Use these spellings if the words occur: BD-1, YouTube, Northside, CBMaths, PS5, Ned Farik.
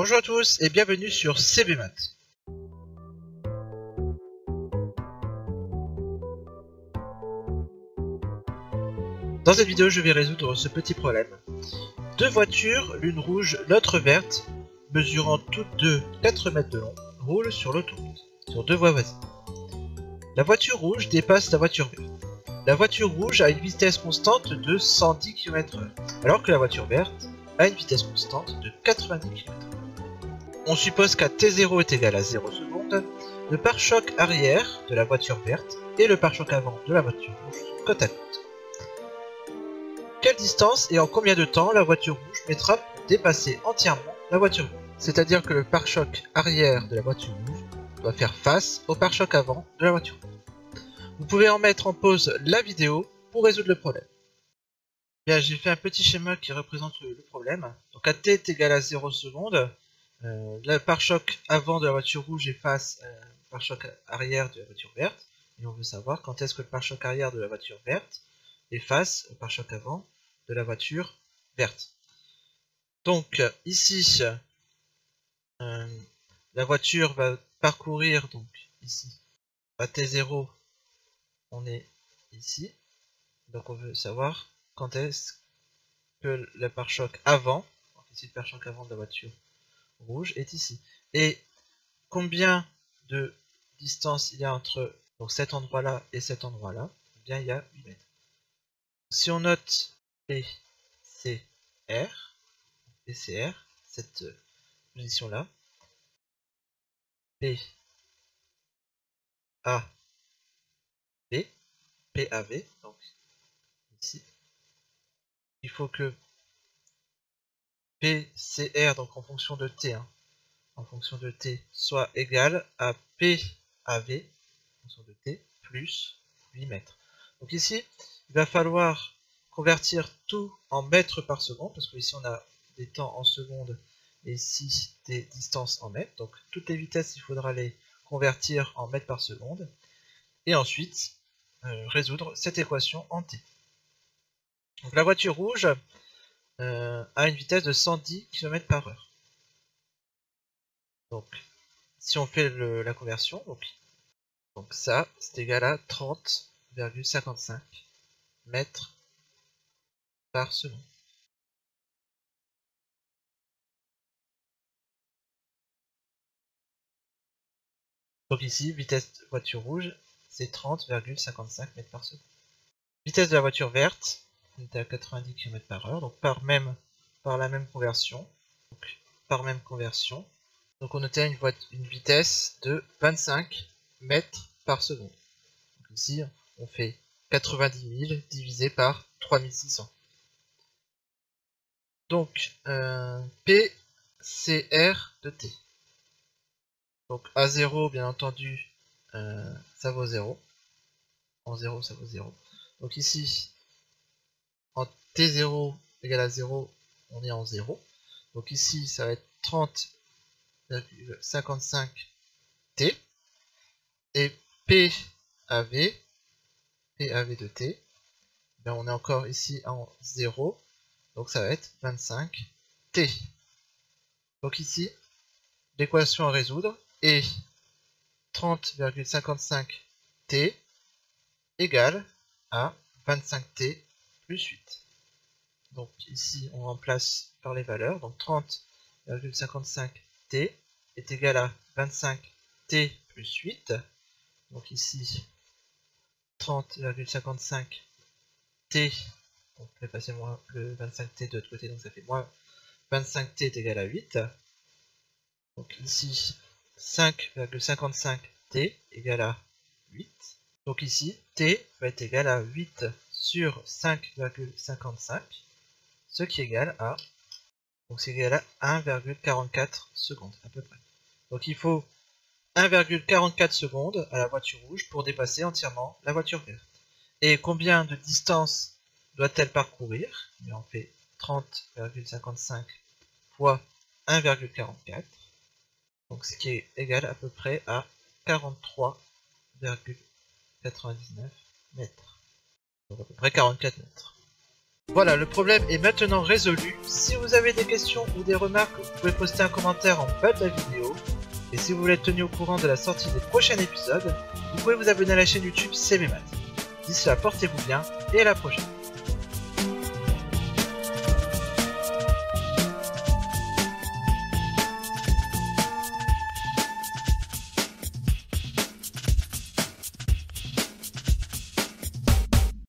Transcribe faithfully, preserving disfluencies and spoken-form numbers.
Bonjour à tous et bienvenue sur CBMaths. Dans cette vidéo, je vais résoudre ce petit problème. Deux voitures, l'une rouge, l'autre verte, mesurant toutes deux quatre mètres de long, roulent sur l'autoroute, sur deux voies voisines. La voiture rouge dépasse la voiture verte. La voiture rouge a une vitesse constante de cent dix kilomètres heure, alors que la voiture verte a une vitesse constante de quatre-vingt-dix kilomètres heure. On suppose qu'à t zéro est égal à zéro secondes, le pare-choc arrière de la voiture verte et le pare-choc avant de la voiture rouge sont côte à côte. Quelle distance et en combien de temps la voiture rouge mettra pour dépasser entièrement la voiture rouge? C'est-à-dire que le pare-choc arrière de la voiture rouge doit faire face au pare-choc avant de la voiture rouge. Vous pouvez en mettre en pause la vidéo pour résoudre le problème. Là, j'ai fait un petit schéma qui représente le problème. Donc à t est égal à zéro secondes. Euh, le pare-choc avant de la voiture rouge est face euh, au pare-choc arrière de la voiture verte. Et on veut savoir quand est-ce que le pare-choc arrière de la voiture verte est face au pare-choc avant de la voiture verte. Donc ici, euh, la voiture va parcourir, donc ici, à t zéro, on est ici. Donc on veut savoir quand est-ce que le pare-choc avant, donc ici le pare-choc avant de la voiture rouge est ici. Et combien de distance il y a entre donc cet endroit-là et cet endroit-là? Eh bien, il y a huit mètres. Si on note P C R, P C R, cette position-là, P A V, P A V, donc ici, il faut que P C R, donc en fonction de T, hein, en fonction de T, soit égal à P A V, en fonction de T, plus huit mètres. Donc ici, il va falloir convertir tout en mètres par seconde, parce que ici on a des temps en secondes et ici des distances en mètres. Donc toutes les vitesses, il faudra les convertir en mètres par seconde. Et ensuite, euh, résoudre cette équation en t. Donc la voiture rouge euh, a une vitesse de cent dix kilomètres par heure. Donc si on fait le, la conversion, donc, donc ça c'est égal à trente virgule cinquante-cinq mètres par seconde. Donc ici, vitesse voiture rouge, c'est trente virgule cinquante-cinq mètres par seconde. Vitesse de la voiture verte, on était à quatre-vingt-dix kilomètres par heure, donc par, même, par la même conversion. Donc par même conversion, donc on obtient une, une vitesse de vingt-cinq mètres par seconde. Donc ici, on fait quatre-vingt-dix mille divisé par trois mille six cents. Donc, euh, P C R de T. Donc, A zéro, bien entendu, euh, ça vaut zéro. En zéro, ça vaut zéro. Donc ici, en T zéro égale à zéro, on est en zéro. Donc ici, ça va être trente virgule cinquante-cinq T. Et P A V, P A V de T, bien on est encore ici en zéro, donc ça va être vingt-cinq T. Donc ici, l'équation à résoudre est trente virgule cinquante-cinq T égale à vingt-cinq T plus huit. Donc ici, on remplace par les valeurs, donc trente virgule cinquante-cinq T est égal à vingt-cinq T plus huit, donc ici, trente virgule cinquante-cinq T, on fait passer moins le vingt-cinq T de l'autre côté, donc ça fait moins vingt-cinq T est égal à huit. Donc ici, cinq virgule cinquante-cinq T égale à huit. Donc ici, T va être égal à huit sur cinq virgule cinquante-cinq, ce qui est égal à, donc c'est égal à un virgule quarante-quatre secondes à peu près. Donc il faut un virgule quarante-quatre secondes à la voiture rouge pour dépasser entièrement la voiture verte. Et combien de distance doit-elle parcourir? On fait trente virgule cinquante-cinq fois un virgule quarante-quatre, donc ce qui est égal à peu près à quarante-trois virgule quatre-vingt-dix-neuf mètres, donc à peu près quarante-quatre mètres. Voilà, le problème est maintenant résolu. Si vous avez des questions ou des remarques, vous pouvez poster un commentaire en bas de la vidéo. Et si vous voulez être tenu au courant de la sortie des prochains épisodes, vous pouvez vous abonner à la chaîne YouTube CBMaths. D'ici là, portez-vous bien et à la prochaine.